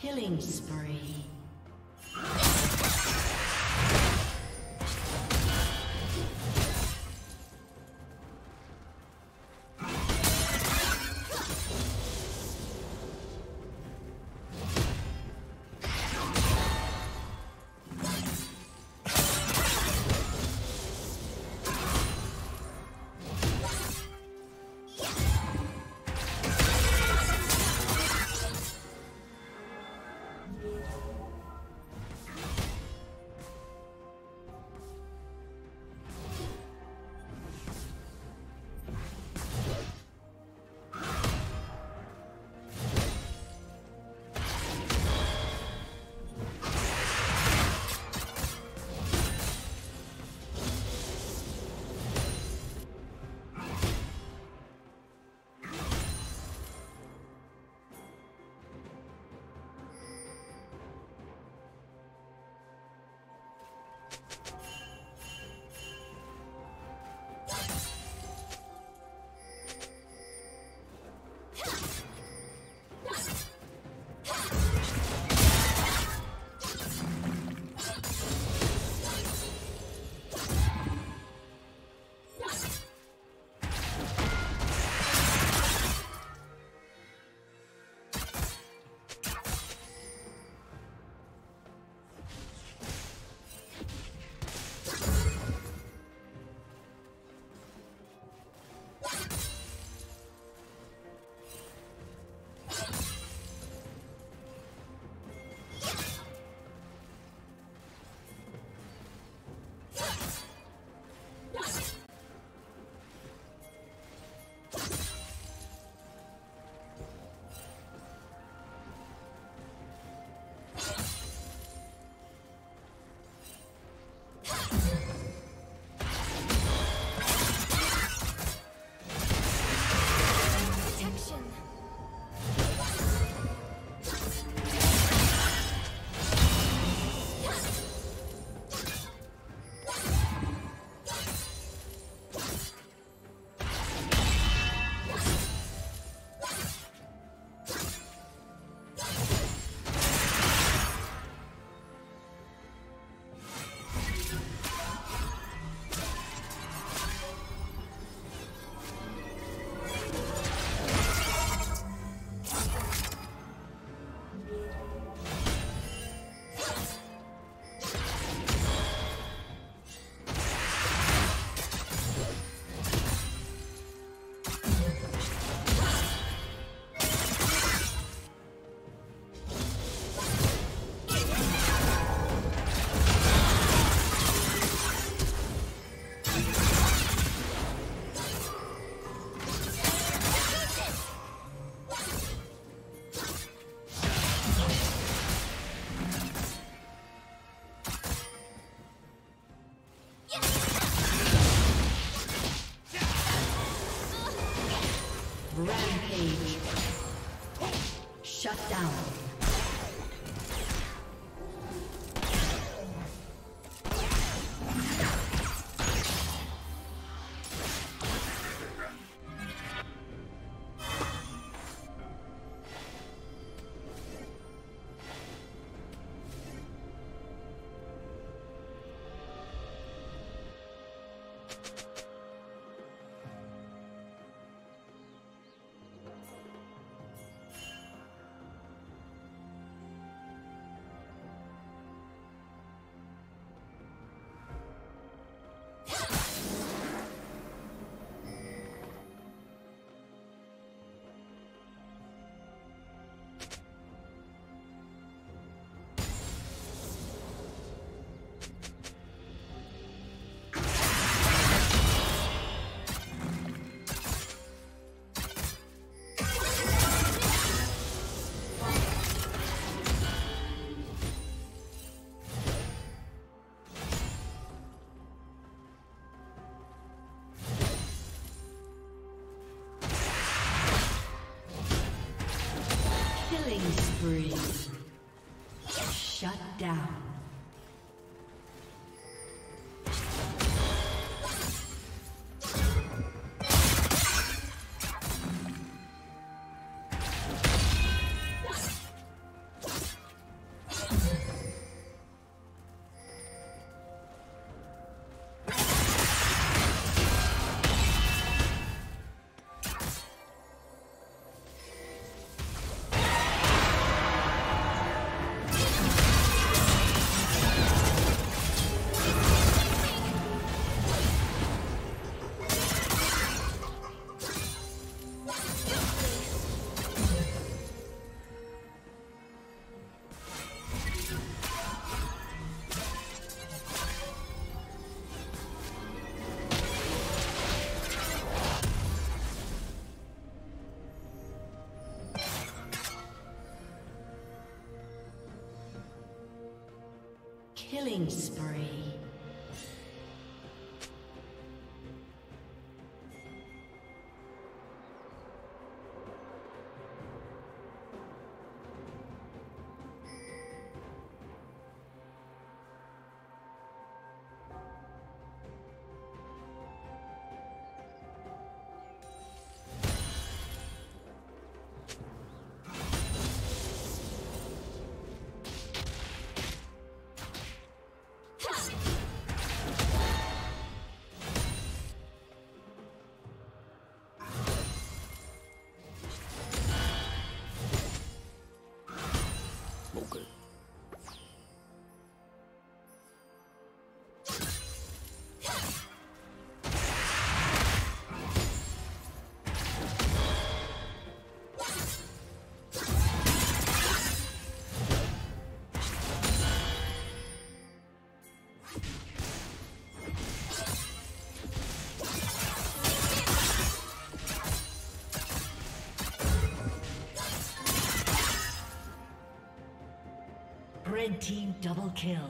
Killing spree. Shut down. Spree. Shut down. Killing spree. Red team double kill.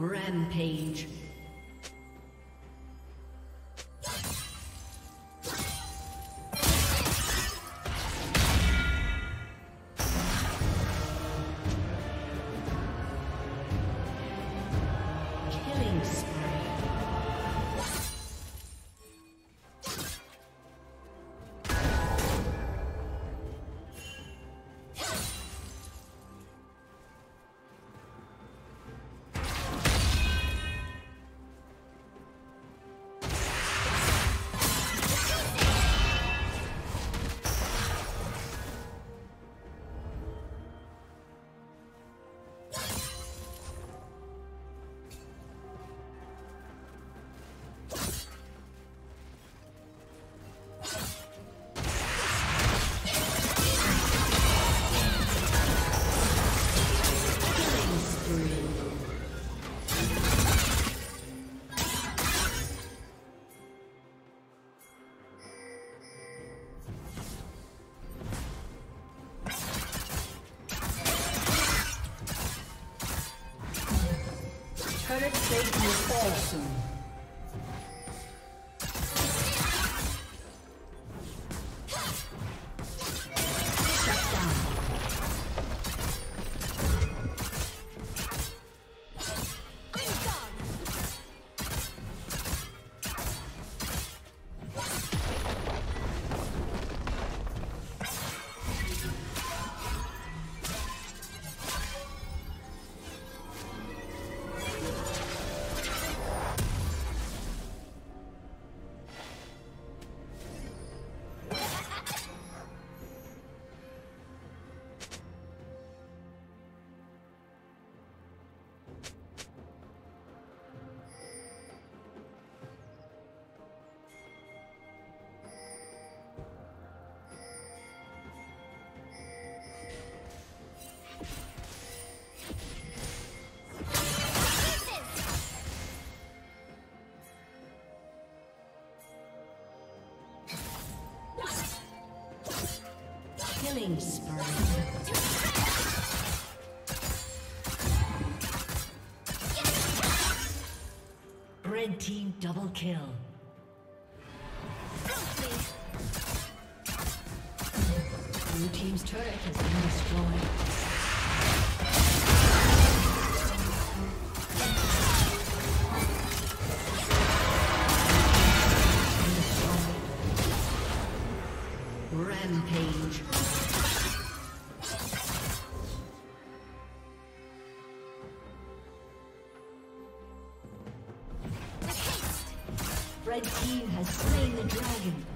Rampage. Awesome. Killing spree. Red team double kill. Blue team's turret has been destroyed. Red team has slain the dragon.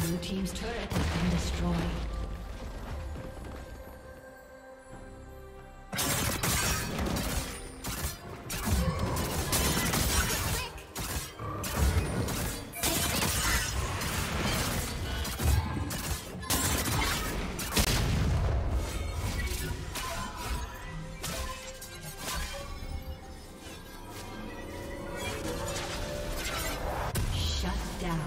Blue team's turret has been destroyed. Down.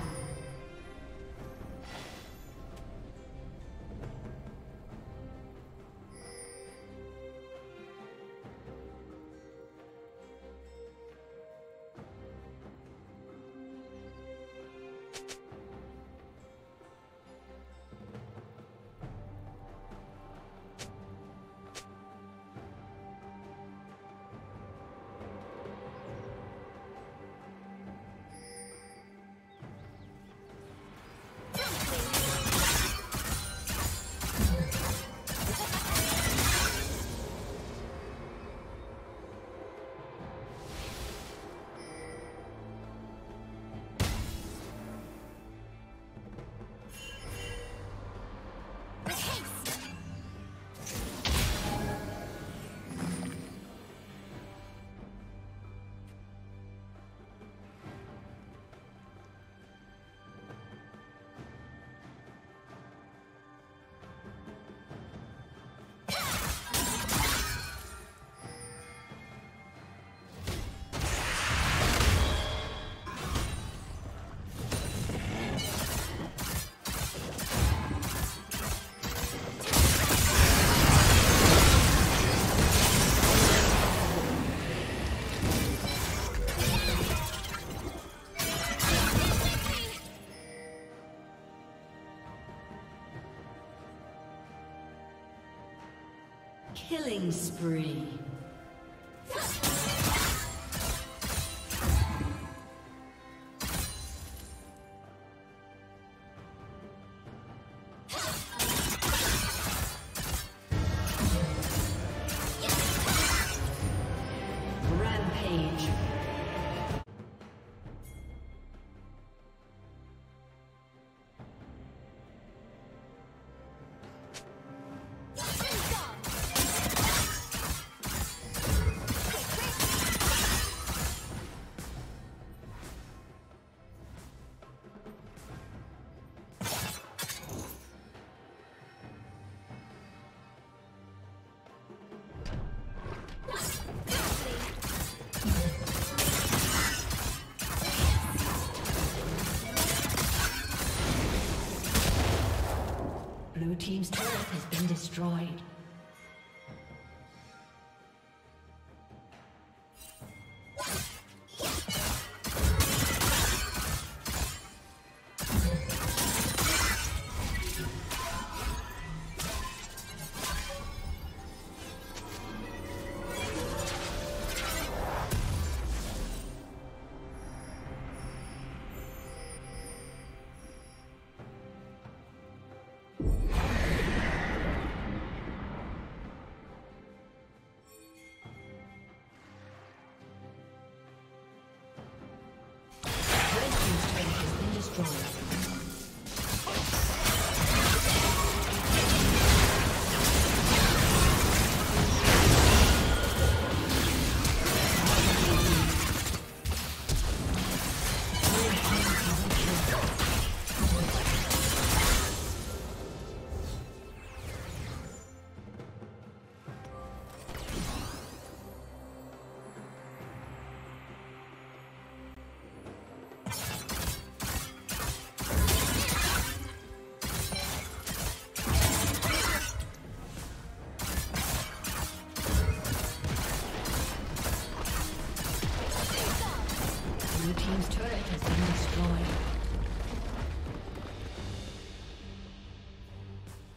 Killing spree. Blue team's turret has been destroyed.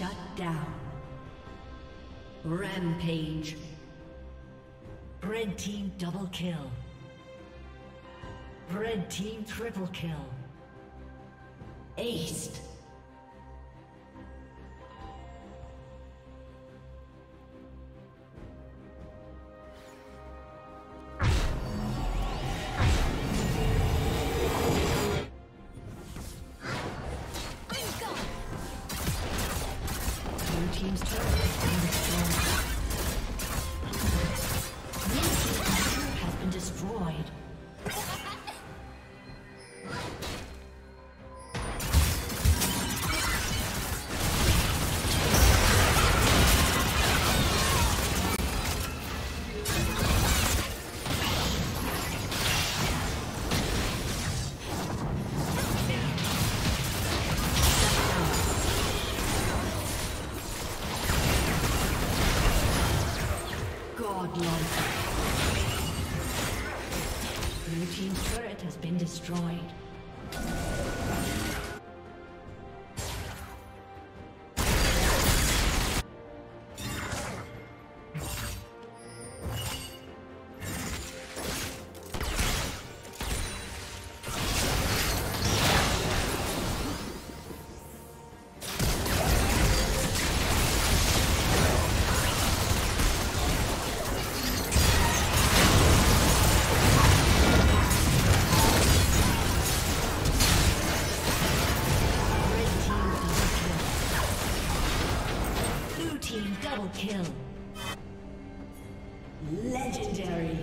Shut down. Rampage. Red team double kill. Red team triple kill. Aced. Destroyed. Kill. Legendary.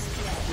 Disconnect.